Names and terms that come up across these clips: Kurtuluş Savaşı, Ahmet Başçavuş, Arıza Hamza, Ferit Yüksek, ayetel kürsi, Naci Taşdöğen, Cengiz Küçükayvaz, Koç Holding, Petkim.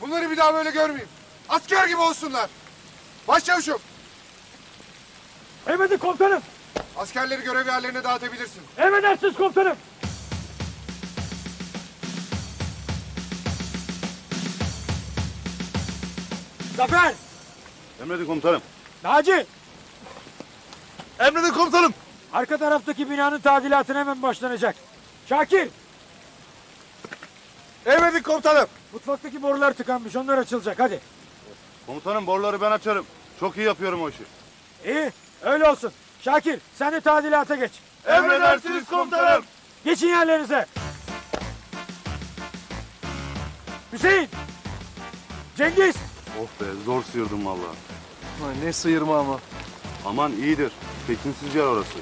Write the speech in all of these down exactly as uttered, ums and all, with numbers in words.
Bunları bir daha böyle görmeyeyim. Asker gibi olsunlar. Başçavuşum. Emredin komutanım. Askerleri görev yerlerine dağıtabilirsin. Emredersiniz komutanım. Zafer. Emredin komutanım. Naci. Emredin komutanım. Arka taraftaki binanın tadilatına hemen başlanacak. Şakir. Emredin komutanım. Mutfaktaki borular tıkanmış, onlar açılacak, hadi. Komutanım, boruları ben açarım. Çok iyi yapıyorum o işi. İyi, öyle olsun. Şakir, sen de tadilata geç. Emredersiniz komutanım. Geçin yerlerinize. Hüseyin. Cengiz. Oh be, zor sıyırdım vallahi. Ay, ne sıyırma ama. Aman iyidir. Tekinsiz yer orası.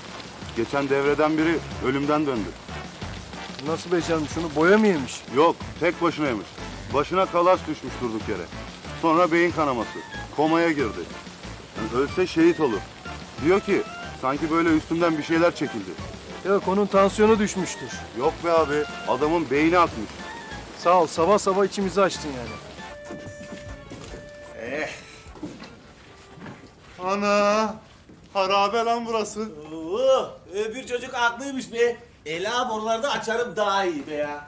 Geçen devreden biri ölümden döndü. Nasıl becermiş onu? Boya mı yemiş? Yok, tek başına yemiş. Başına kalaç düşmüş durduk yere. Sonra beyin kanaması. Komaya girdi. Yani ölse şehit olur. Diyor ki, sanki böyle üstümden bir şeyler çekildi. Yok, onun tansiyonu düşmüştür. Yok be abi, adamın beyni atmış. Sağ ol, sabah sabah içimizi açtın yani. Eh. Ana! Harabe lan burası. Oo, bir çocuk haklıymış be. Ela borularda açarım daha iyi be ya.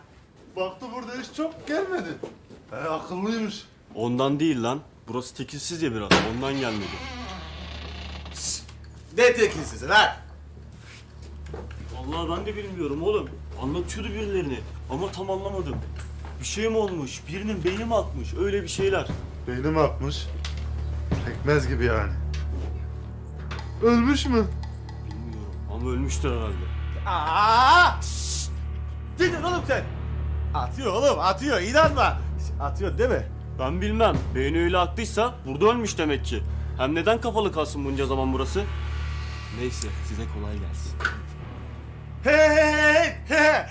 Baktı burada hiç çok gelmedi. He, akıllıymış. Ondan değil lan. Burası tekinsiz ya biraz. Ondan gelmedi. Şişt, ne tekinsiz lan? Vallahi ben de bilmiyorum oğlum. Anlatıyordu birilerini ama tam anlamadım. Bir şey mi olmuş? Birinin beyni mi atmış? Öyle bir şeyler. Beyni mi atmış? Pekmez gibi yani. Ölmüş mü? Bilmiyorum ama ölmüştür herhalde. Aaa! Şşşt! Dedin oğlum sen! Atıyor oğlum, atıyor. İnanma. Atıyor değil mi? Ben bilmem. Beyni öyle attıysa burada ölmüş demek ki. Hem neden kapalı kalsın bunca zaman burası? Neyse, size kolay gelsin. He he he he!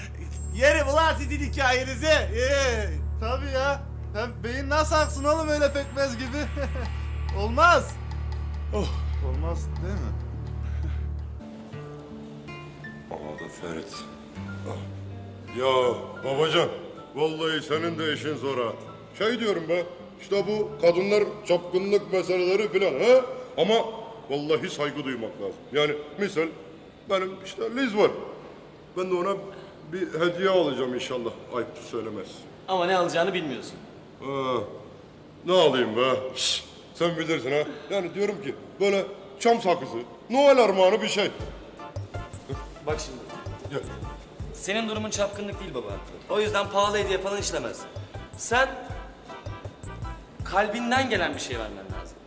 Yerim ulan sizin hikayenizi! Ee, tabii ya. Hem beyin nasıl aksın oğlum öyle pekmez gibi? Olmaz! Oh. Olmaz değil mi? Aman da Ferit. Ya babacan, vallahi senin de işin zor ha. Şey diyorum be, işte bu kadınlar çapkınlık meseleleri filan ha. Ama vallahi saygı duymak lazım. Yani misal benim işte Liz var. Ben de ona bir hediye alacağım inşallah. Ayıptır söylemez. Ama ne alacağını bilmiyorsun. Ha, ne alayım be? Şişt, sen bilirsin ha. Yani diyorum ki böyle çam sakızı, Noel armağanı bir şey. Bak şimdi. Yok. Senin durumun çapkınlık değil baba. O yüzden pahalı hediye falan işlemez. Sen kalbinden gelen bir şey vermen lazım.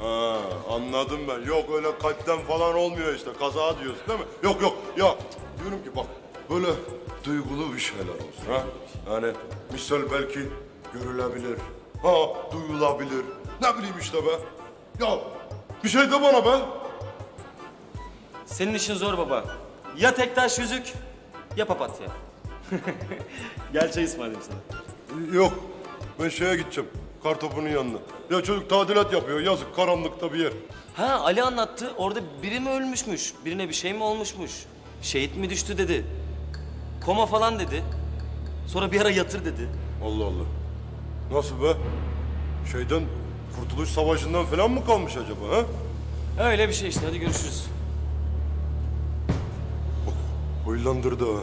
Ha, anladım ben. Yok öyle kalpten falan olmuyor işte. Kaza diyorsun değil mi? Yok yok. Ya diyorum ki bak böyle duygulu bir şeyler olsun ha. Yani misal belki görülebilir. Ha, duyulabilir. Ne bileyim işte be. Ya bir şey de bana be. Senin işin zor baba. Ya tek taş yüzük, ya papatya. Gel çay ısmarlayayım sana. Yok, ben şeye gideceğim, Kartopu'nun yanına. Ya çocuk tadilat yapıyor, yazık karanlıkta bir yer. Ha, Ali anlattı, orada biri mi ölmüşmüş, birine bir şey mi olmuşmuş? Şehit mi düştü dedi, koma falan dedi. Sonra bir ara yatır dedi. Allah Allah, nasıl be? Şeyden, Kurtuluş Savaşı'ndan falan mı kalmış acaba ha? Öyle bir şey işte, hadi görüşürüz. Huylandırdı ha.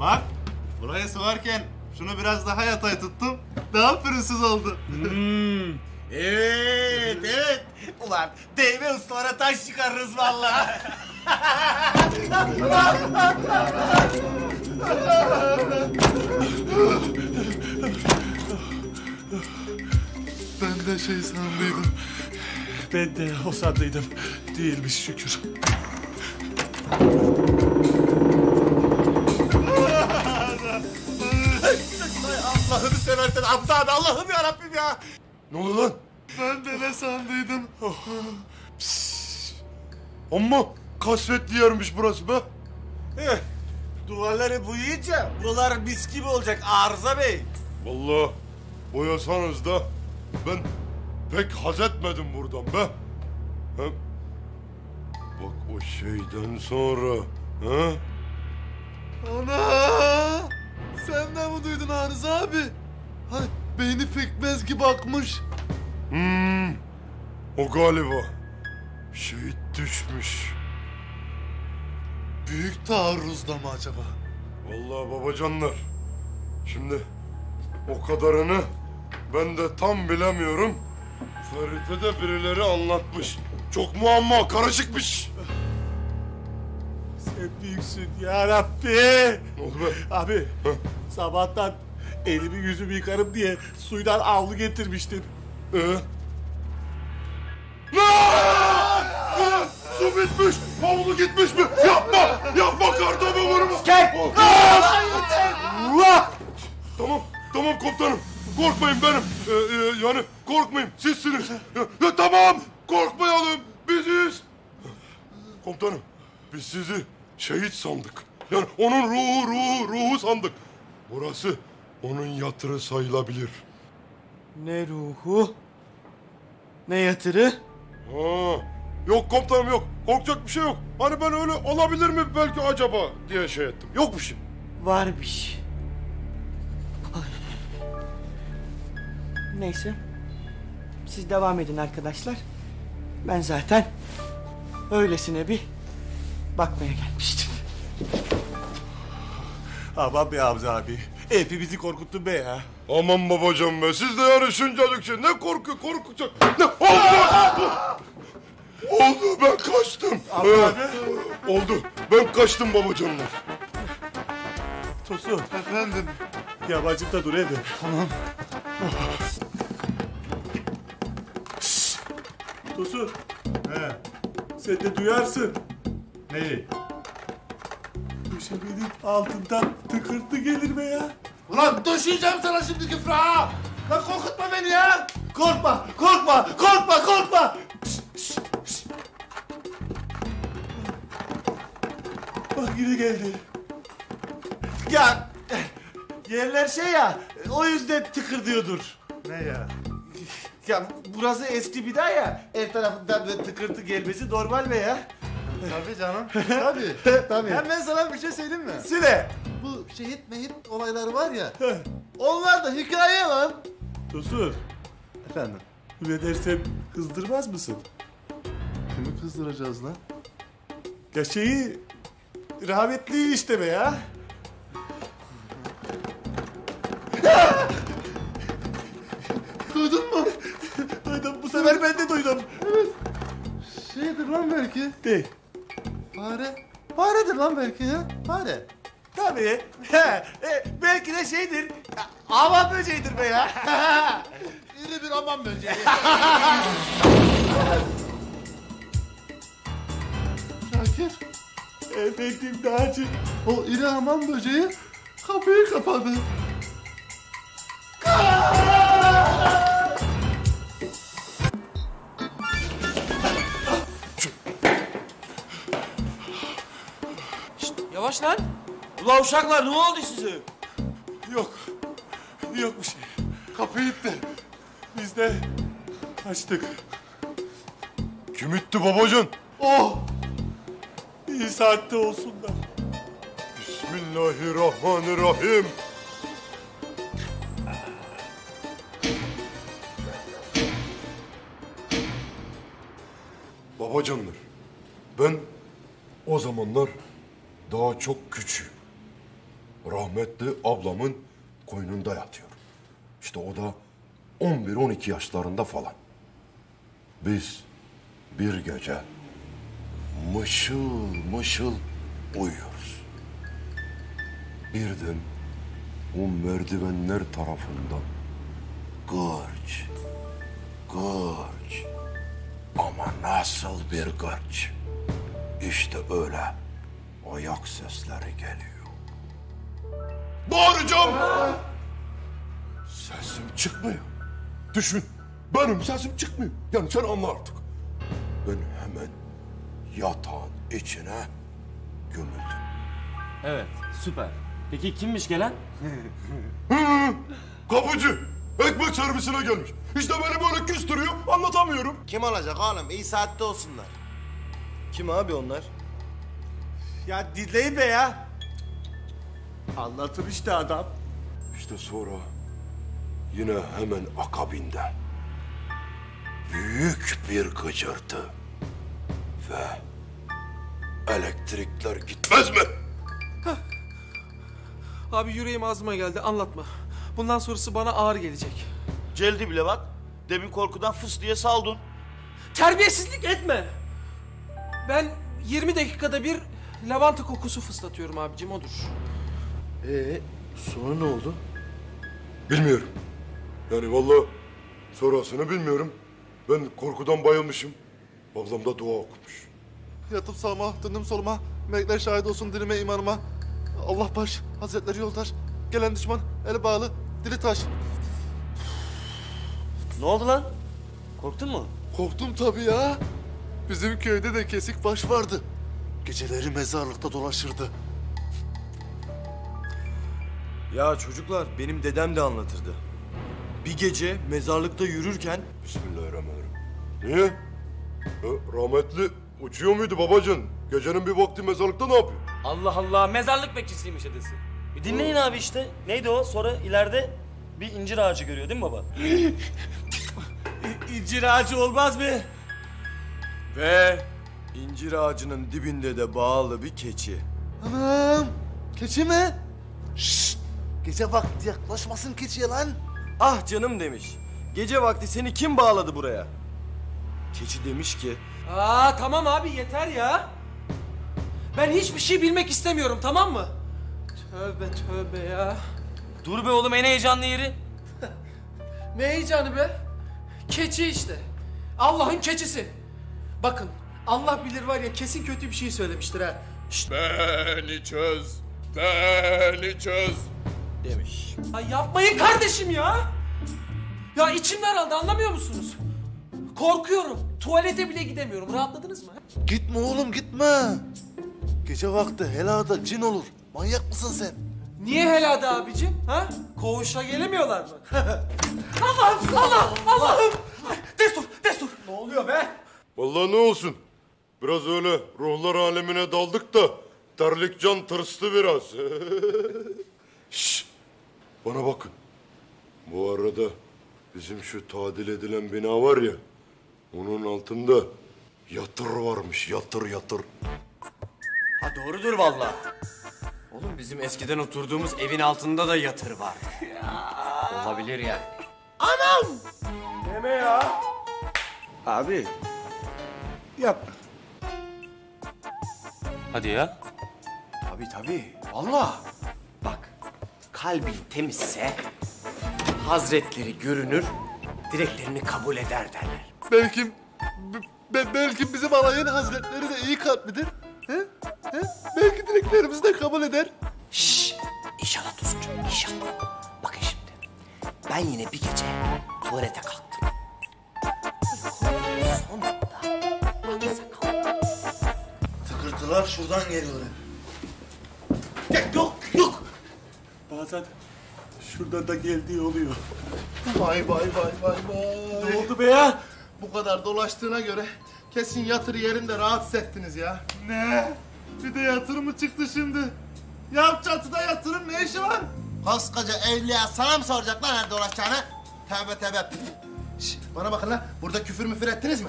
Bak, buraya sıvarken şunu biraz daha yatay tuttum. Daha pürüzsüz oldu. Hmm. Evet, evet. Ulan değme ustalara taş çıkarırız vallahi. Ben de şey sandıydım. Ben de o sandıydım. Değilmiş şükür. Allah'ını seversen Hamza abi, Allah'ım yarabbim ya. Ne oldu lan? Ben de ne sandıydım. Oh. Amma kasvetli yermiş burası be. Eh, duvarları boyayınca buralar mis gibi olacak Arıza Bey. Vallahi boyasanız da ben pek haz etmedim buradan be. Hem Bak o şeyden sonra, ha? Ana! Senden mi duydun Arız abi? Ha, beyni pekmez gibi akmış. Hmm, o galiba şehit düşmüş. Büyük taarruzda mı acaba? Vallahi babacanlar, şimdi o kadarını ben de tam bilemiyorum. Ferit'e de birileri anlatmış. Çok muamma, karışıkmış. Sen büyüksün yarabbi. Ne oldu be? Abi, ha? Sabahtan elimi yüzümü yıkarım diye suydan havlu getirmiştim. Ee? Lan! Su bitmiş, havlu gitmiş mi? Yapma! Yapma kartımı vurma! Gel! Allah! Tamam, tamam komutanım. Korkmayın benim. Ee, e, yani korkmayın, sizsiniz. Ya, ya, tamam! Korkmayalım, biziz. Komutanım, biz sizi şehit sandık. Yani onun ruhu, ruhu, ruhu sandık. Burası onun yatırı sayılabilir. Ne ruhu? Ne yatırı? Ha, yok komutanım yok. Korkacak bir şey yok. Hani ben öyle olabilir mi belki acaba diye şey ettim. Yok bir şey. Var bir şey. Neyse. Siz devam edin arkadaşlar. Ben zaten öylesine bir bakmaya gelmiştim. Aman be Hamza abi. Hepimizi korkuttun be ya. Aman babacığım be. Siz de yarışın çocukça. Ne korku korkacak. Ne oldu? Oldu ben kaçtım. Abi, ee, abi. Oldu. Ben kaçtım babacığımla. Tosun. Efendim. Yabancım da dur evde. Tamam. Oh. Tosun, he. Sen de duyarsın. Neyi? Döşemenin altından tıkırtı gelir be ya. Ulan döşeyeceğim sana şimdi küfre ha! Lan korkutma beni ya! Korkma, korkma, korkma, korkma! Pişt, pişt, pişt. Bak yine geldi. Ya, yerler şey ya, o yüzden tıkır diyordur. Ne ya? Ya burası eski bina ya, ev tarafından böyle tıkırtı gelmesi normal be ya. Tabii canım, tabii. Tabii. Hem ben sana bir şey söyleyeyim mi? Söyle. Bu şehit mehit olayları var ya, onlar da hikaye lan. Tosun. Efendim? Ne dersem kızdırmaz mısın? Kimi kızdıracağız lan? Ya şeyi, rahmetli işte be ya. Duydun mu? Duydum. Bu sefer ben de duydum. Evet. Şeydir lan belki. Değil. Fare. Faredir lan belki ya. Fare. Tabii. He. E, belki de şeydir. Aman böceğidir be ya. İri bir aman böceği. Şakir. Efendim Dağcı. O iri aman böceği kapıyı kapadı. Yavaş lan. Ula uşaklar ne oldu size? Yok. Yok bir şey. Kapı itti. Biz de açtık. Kim itti babacan? Oh! İyi saatte olsun da. Bismillahirrahmanirrahim. Babacanlar, ben o zamanlar daha çok küçüğüm. Rahmetli ablamın koynunda yatıyorum. İşte o da on bir on iki yaşlarında falan. Biz bir gece mışıl mışıl uyuyoruz. Birden o merdivenler tarafından gırç, gırç. Ama nasıl bir gırç. İşte öyle. Ayak sesleri geliyor. Bağıracağım! Sesim çıkmıyor. Düşün, benim sesim çıkmıyor. Yani sen anla artık. Ben hemen yatağın içine gömüldüm. Evet, süper. Peki kimmiş gelen? Kapıcı! Ekmek servisine gelmiş. İşte beni böyle küstürüyor, anlatamıyorum. Kim alacak hanım? İyi saatte olsunlar. Kim abi onlar? Ya dinleyin be ya. Anlatır işte adam. İşte sonra yine hemen akabinde büyük bir gıcırtı ve elektrikler gitmez mi? Heh. Abi yüreğim ağzıma geldi, anlatma. Bundan sonrası bana ağır gelecek. Celdi bile bak. Demin korkudan fıs diye saldın. Terbiyesizlik etme. Ben yirmi dakikada bir lavanta kokusu fıslatıyorum abicim, odur. Ee, sonra ne oldu? Bilmiyorum. Yani vallahi sonrasını bilmiyorum. Ben korkudan bayılmışım. Ablam da dua okumuş. Yatıp sağıma, döndüm soluma. Melekler şahit olsun dilime, imanıma. Allah baş, Hazretleri yoldaş. Gelen düşman, eli bağlı, dili taş. Ne oldu lan? Korktun mu? Korktum tabii ya. Bizim köyde de kesik baş vardı. Geceleri mezarlıkta dolaşırdı. Ya çocuklar, benim dedem de anlatırdı. Bir gece mezarlıkta yürürken... Bismillahirrahmanirrahim. Niye? E, rahmetli uçuyor muydu babacığım? Gecenin bir vakti mezarlıkta ne yapıyor? Allah Allah, mezarlık bekçisiymiş dedesi. Bir dinleyin Hı. abi işte. Neydi o? Sonra ileride bir incir ağacı görüyor değil mi baba? İncir ağacı olmaz mı? Ve incir ağacının dibinde de bağlı bir keçi. Anam! Keçi mi? Şşt! Gece vakti yaklaşmasın keçiye lan! Ah canım demiş. Gece vakti seni kim bağladı buraya? Keçi demiş ki... Aa tamam abi yeter ya. Ben hiçbir şey bilmek istemiyorum, tamam mı? Tövbe tövbe ya. Dur be oğlum, en heyecanlı yeri. Ne heyecanı be? Keçi işte. Allah'ın keçisi. Bakın, Allah bilir var ya, kesin kötü bir şey söylemiştir ha. Şşt. Beni çöz, beni çöz demiş. Ay yapmayın kardeşim ya. Ya içimden aldı, anlamıyor musunuz? Korkuyorum, tuvalete bile gidemiyorum. Rahatladınız mı? Gitme oğlum, gitme. Gece vakti helada cin olur. Manyak mısın sen? Niye helada abicim? Ha? Koğuşa gelemiyorlar mı? Allah'ım, Allah'ım, Allah'ım. Destur, destur. Ne oluyor be? Vallahi ne olsun, biraz öyle ruhlar alemine daldık da terlik can tırstı biraz. Şşş, bana bakın. Bu arada bizim şu tadil edilen bina var ya, onun altında yatır varmış, yatır yatır. Ha doğrudur vallahi. Oğlum bizim eskiden oturduğumuz evin altında da yatır var. Olabilir yani. Anam! Deme ya. Abi. Yapma. Hadi ya. Tabii tabii. Vallahi. Bak, kalbin temizse hazretleri görünür, dileklerini kabul eder derler. Belki, be, belki bizim alayın hazretleri de iyi kalplidir. He? He? Belki dileklerimizi de kabul eder. Şşş, inşallah dostum, inşallah. Bakın şimdi, ben yine bir gece tuvalete kalktım. Sonra tıkırtılar şuradan geliyor. Ya yok, yok. Bazen şuradan da geldiği oluyor. Vay vay vay vay vay. Ne oldu be ya? Bu kadar dolaştığına göre kesin yatır yerinde rahatsız ettiniz ya. Ne? Bir de yatır mı çıktı şimdi? Ya çatıda yatırın ne işi var? Koskoca evliya sana mı soracaklar nerede dolaşacağını? Tövbe tövbe. Şişt, bana bakın lan, burada küfür müfür ettiniz mi?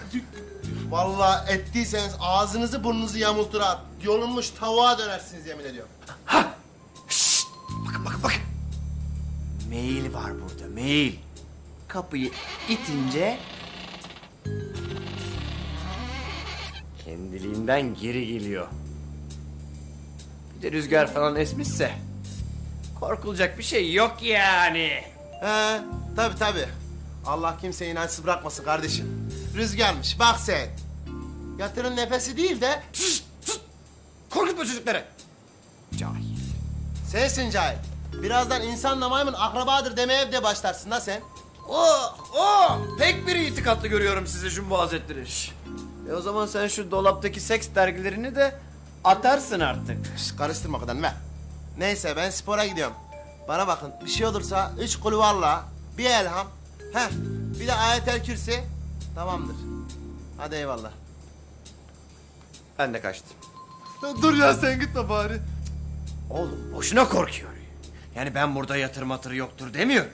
Vallahi ettiyseniz ağzınızı burnunuzu yamultur at. Yolunmuş tavuğa dönersiniz yemin ediyorum. Ha! Şşt! Bakın bakın bakın. Mail var burada, mail. Kapıyı itince... kendiliğinden geri geliyor. Bir de rüzgar falan esmişse... korkulacak bir şey yok yani. He, tabii tabii. Allah kimseyi inançsız bırakmasın kardeşim. Rüzgarmış, bak sen. Yatırın nefesi değil de... Sus, sus! Korkutma çocukları! Cahil. Sensin cahil. Birazdan insanla maymun akrabadır demeye de başlarsın da sen. Oh, oh! Pek bir itikatlı görüyorum sizi Cumhur Hazretleri. E o zaman sen şu dolaptaki seks dergilerini de atarsın artık. Şişt, karıştırma kadın be. Neyse ben spora gidiyorum. Bana bakın, bir şey olursa üç kulvarla, bir elham... Heh, bir de ayetel kürsi. Tamamdır. Hadi eyvallah. Ben de kaçtım. Dur ya, sen gitme bari. Oğlum boşuna korkuyor. Yani ben burada yatır matır yoktur demiyorum.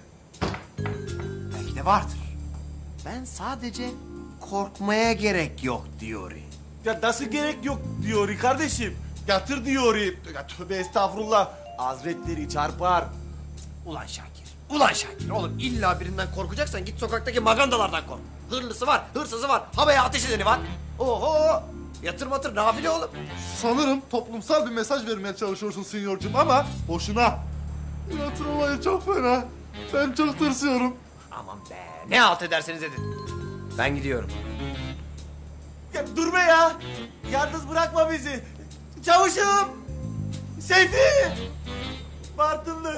Belki de vardır. Ben sadece korkmaya gerek yok diyor. Ya nasıl gerek yok diyor kardeşim? Yatır diyor. Ya tövbe estağfurullah. Hazretleri çarpar. Ulan Şakir, ulan Şakir. Oğlum illa birinden korkacaksan git sokaktaki magandalardan kork. Hırlısı var, hırsızı var, havaya ateş edeni var. Oho! Yatır matır nafile oğlum. Sanırım toplumsal bir mesaj vermeye çalışıyorsun sinyorcum ama boşuna. Yatır olayı çok fena. Ben çok tırsıyorum. Aman be, ne halt ederseniz edin. Ben gidiyorum. Ya durma ya. Yalnız bırakma bizi. Çavuşum. Seyfi. Bartınlı.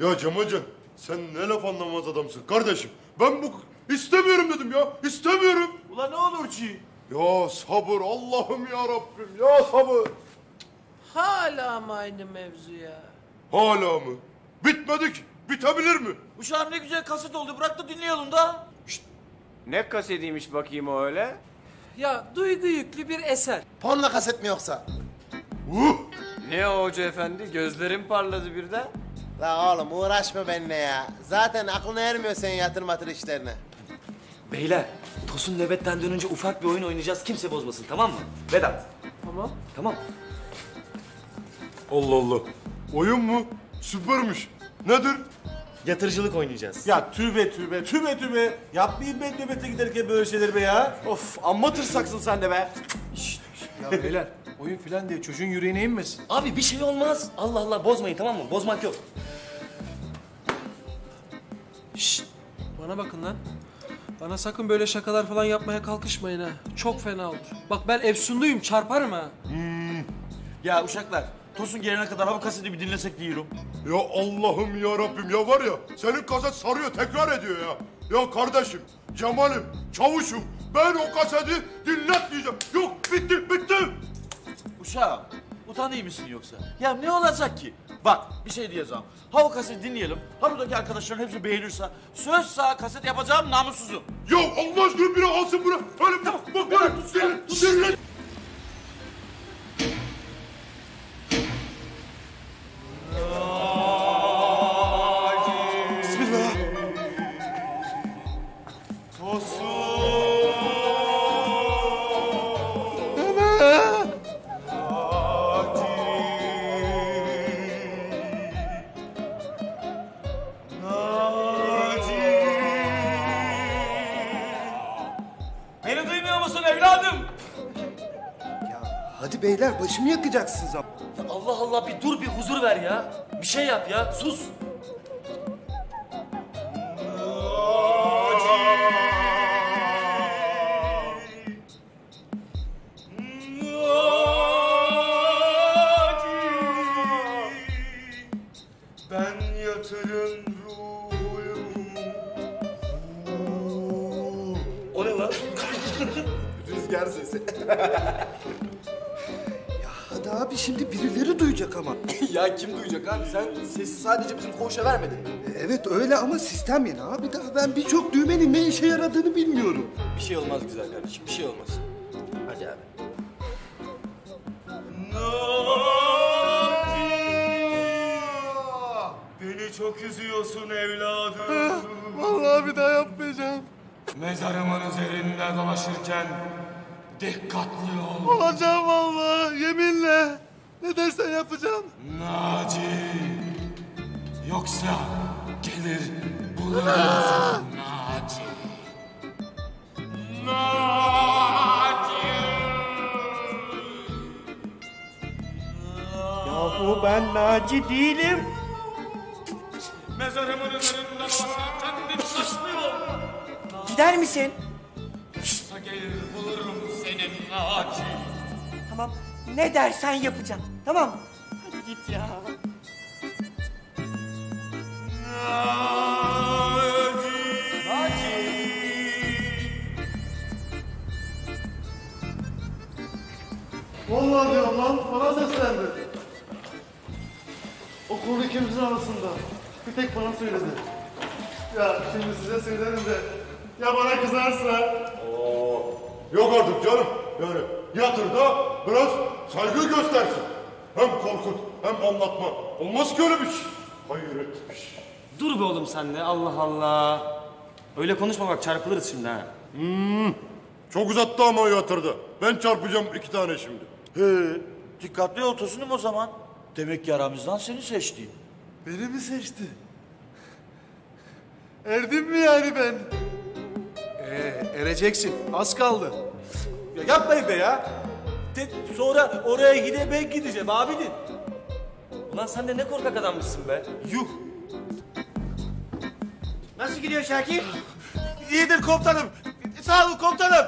Ya Cemalcan, sen ne laf anlamaz adamsın kardeşim. Ben bu... İstemiyorum dedim ya, istemiyorum. Ulan ne olur ki? Ya sabır Allah'ım ya Rabbim, ya sabır. Hala mı aynı mevzu ya? Hala mı? Bitmedi ki, bitebilir mi? Uşağım ne güzel kaset oldu, bırak da dinleyelim da. Şşt. Ne kasetiymiş bakayım o öyle? Ya duygu yüklü bir eser. Porno kaset mi yoksa? Uh. Ne o hoca efendi, gözlerim parladı birden. La oğlum uğraşma benimle ya. Zaten aklına ermiyor senin yatır matır işlerine. Beyler, Tosun nöbetten dönünce ufak bir oyun oynayacağız. Kimse bozmasın, tamam mı? Vedat. Tamam. Tamam. Allah Allah. Oyun mu? Süpermiş. Nedir? Yatırıcılık oynayacağız. Ya tübe tübe, tübe tübe. Yapmayayım ben nöbete giderken böyle şeyler be ya. Of, amma tırsaksın sen de be. Şişt, şişt. Ya beyler, oyun filan diye çocuğun yüreğine inmesin. Abi bir şey olmaz. Allah Allah, bozmayın tamam mı? Bozmak yok. Şşt, bana bakın lan. Bana sakın böyle şakalar falan yapmaya kalkışmayın ha. Çok fena olur. Bak ben efsunluyum, çarparım ha. Hmm. Ya uşaklar, Tosun gelene kadar ha bu kaseti bir dinlesek diyorum. Ya Allah'ım ya Rabbim ya, var ya senin kaset sarıyor, tekrar ediyor ya. Ya kardeşim, Cemal'im, Çavuş'um, ben o kaseti dinlet diyeceğim. Yok, bitti, bitti. Uşağım, utanıyor musun yoksa? Ya ne olacak ki? Bak, bir şey diyeceğim. Ha o kaseti dinleyelim, ha buradaki arkadaşların hepsi beğenirse... ...söz sağa kaset yapacağım namussuzum. Ya Allah aşkına biri alsın bunu. Öyle tamam, bak, bak, dinle, dinle. Beyler başımı yakacaksınız ama. Allah Allah, bir dur, bir huzur ver ya. Bir şey yap ya, sus. O ne lan? Rüzgar sesi. Abi şimdi birileri duyacak ama. Ya kim duyacak abi? Sen sesi sadece bizim koğuşa vermedin. Evet öyle ama sistem yeni abi. Daha ben birçok düğmenin ne işe yaradığını bilmiyorum. Bir şey olmaz güzel kardeşim, bir şey olmaz. Hadi abi. Beni çok üzüyorsun evladım. Ha, vallahi bir daha yapmayacağım. Mezarımın üzerinde dolaşırken... Dikkatli ol. Olacağım vallahi, yeminle. Ne dersen yapacağım. Naci. Yoksa gelir bulursun Naci. Naci. Yahu ben Naci değilim. Mezarımın üzerinde dolaşırken dikkatli ol. Gider misin? Yoksa gelir bulurum. Tamam, ne dersen yapacağım, tamam mı? Hadi git ya. Vallahi diyorum lan, bana seslendi. O konu ikimizin arasında. Bir tek bana söyledi. Ya şimdi size söylerim de, ya bana kızarsa? Oo. Yok artık canım. Yani yatır da biraz saygı göstersin. Hem korkut hem anlatma. Olmaz ki öyle bir şey. Hayret bir şey. Dur be oğlum sen de, Allah Allah. Öyle konuşma bak, çarpılırız şimdi ha. Hmm, çok uzattı ama yatırdı. Ben çarpacağım iki tane şimdi. He, dikkatli ol Tosun'um o zaman. Demek ki aramızdan seni seçti. Beni mi seçti? Erdim mi yani ben? Ee, ereceksin. Az kaldı. Ya yapmayın be ya. De, sonra oraya gide ben gideceğim abinin. Ulan sen de ne korkak adammışsın be. Yuh. Nasıl gidiyor Şakir? İyidir komutanım. Sağ olun komutanım.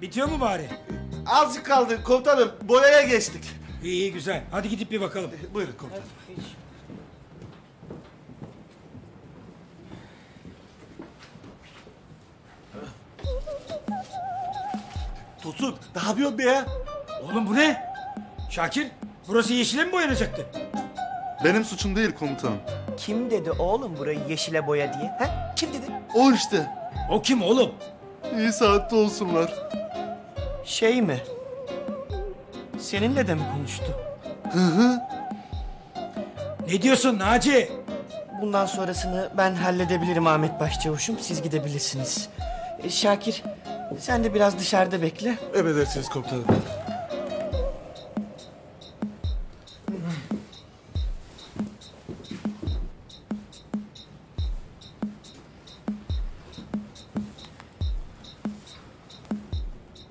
Bitiyor mu bari? Azıcık kaldı komutanım. Boyaya geçtik. İyi, iyi güzel. Hadi gidip bir bakalım. Ee, buyurun komutanım. Hadi. Tosun, ne yapıyorsun be ya? Oğlum bu ne? Şakir, burası yeşile mi boyanacaktı? Benim suçum değil komutanım. Kim dedi oğlum burayı yeşile boya diye? He? Kim dedi? O işte. O kim oğlum? İyi saatte olsunlar. Şey mi? Seninle de mi konuştu? Hı hı. Ne diyorsun Naci? Bundan sonrasını ben halledebilirim Ahmet Başçavuş'um. Siz gidebilirsiniz. E, Şakir... Sen de biraz dışarıda bekle. Emredersiniz komutanım.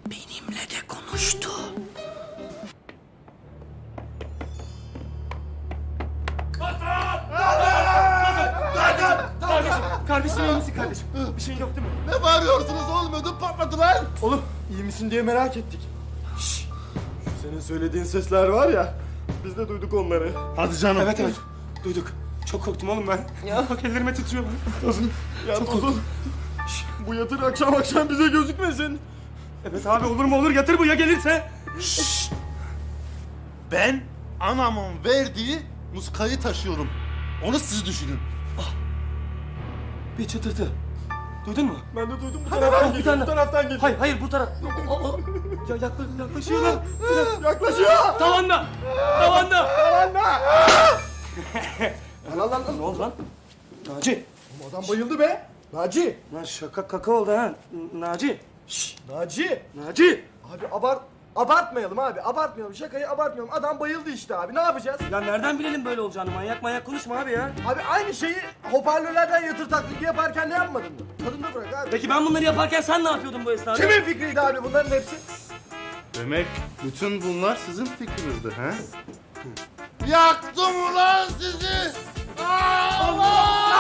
Benimle de konuştu. Kardeşim iyi misin kardeşim? Bir şey yok değil mi? Ne bağırıyorsunuz oğlum? Ödüm patladı lan. Oğlum iyi misin diye merak ettik. Şşş. Senin söylediğin sesler var ya. Biz de duyduk onları. Hadi canım. Evet evet. Duyduk. Çok korktum oğlum ben. Ya bak ellerime titriyor. Tosun. Ya çok Tosun. Şşş. Bu yatır akşam akşam bize gözükmesin. Evet abi olur mu olur yatır bu ya gelirse. Şşş. Ben anamın verdiği muskayı taşıyorum. Onu siz düşünün. Bir çıtırtı. Duydun mu? Ben de duydum. Bu taraftan geliyor. Tane... Bu taraftan geliyor. Hayır, hayır bu taraf. O, o, o. Ya yaklaş, yaklaşıyor lan. Yaklaşıyor. Tavanda. Tavanda. Tavanda. Lan lan lan. Ne oldu lan? Naci. O adam bayıldı be. Naci. Lan şaka kaka oldu ha. Naci. Şşş. Naci. Naci. Abi abart. Abartmayalım abi, abartmayalım. Şakayı abartmayalım. Adam bayıldı işte abi, ne yapacağız? Ya nereden bilelim böyle olacağını? Manyak manyak konuşma abi ya. Abi aynı şeyi hoparlörlerden yatır taklidi yaparken ne yapmadın mı? Kadını bırak abi. Peki ben bunları yaparken sen ne yapıyordun bu esnada? Kimin fikriydi abi bunların hepsi? Demek bütün bunlar sizin fikrinizdi ha? Yaktım ulan sizi! Allah!